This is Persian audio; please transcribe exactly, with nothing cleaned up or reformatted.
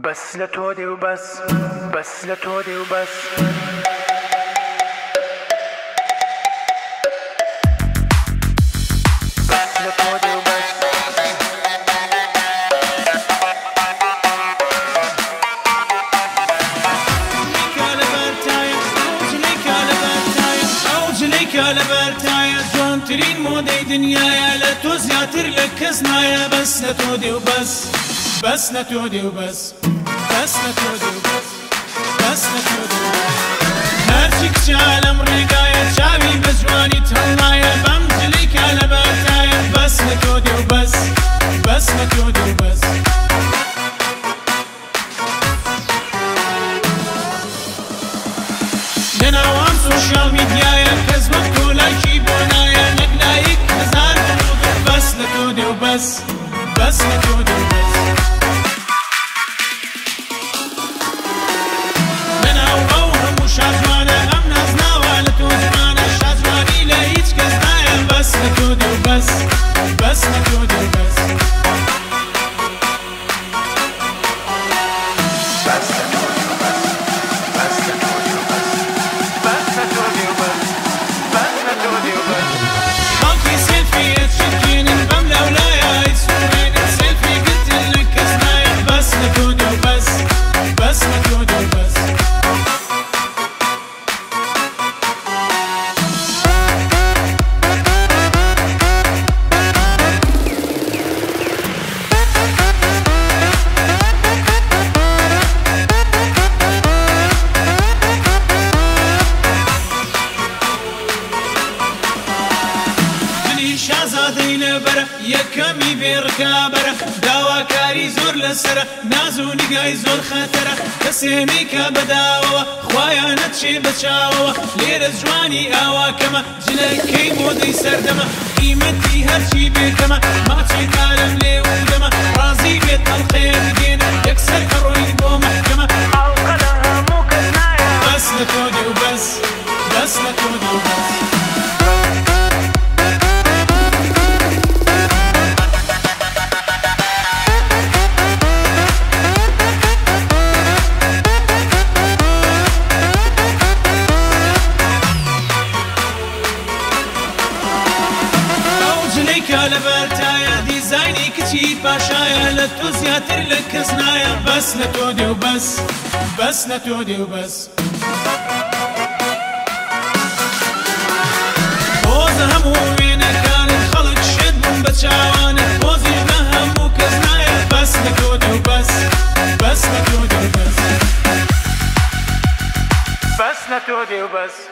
بس لا تودي وبس بس لا تودي وبس بس لا تودي وبس ترين مودي دنيايا لا توزع ترلك كزنايا بس لا تودي وبس بس لا تودي وبس بس لا تودي وبس بس لا تودي وبس هرچك شالم رقايا شعبي بجواني تهنايا بمجلك على باتايا بس لا تودي وبس بس لا تودي وبس نناوام سوشيال ميديايا كزبك كولاكي بونايا نقلايك هزار بنوغر بس لا تودي وبس بس لا تودي وبس بس بس نتودي وبس بس نتودي وبس بس نتودي وبس بس نتودي وبس بس نتودي وبس ماكي سيلفي تشكين البملة ولا يا سورين سيلفي قلت لك اسمعي بس نتودي وبس بس نتودي وبس یکمی برکا بره دوا کاری زور لسره نازو نگای زور خطره کسی نیکا بداوا خوایا نتشی بچاوا لیر جوانی آوا کما جلکی مودی سردما قیمتی هرچی بیرکما ما چی تالم لیودما رازی بیت الخیر دینه یک سر کروی بو محکما او قلها موکنایا بس نتودی و بس بس نتودی و بس بس لا تودي وبس بس لا تودي وبس بوز همومينا كان الخلق شد من بتشاوانا بوزي ما همو كزنايا بس لا تودي وبس بس لا تودي وبس بس لا تودي وبس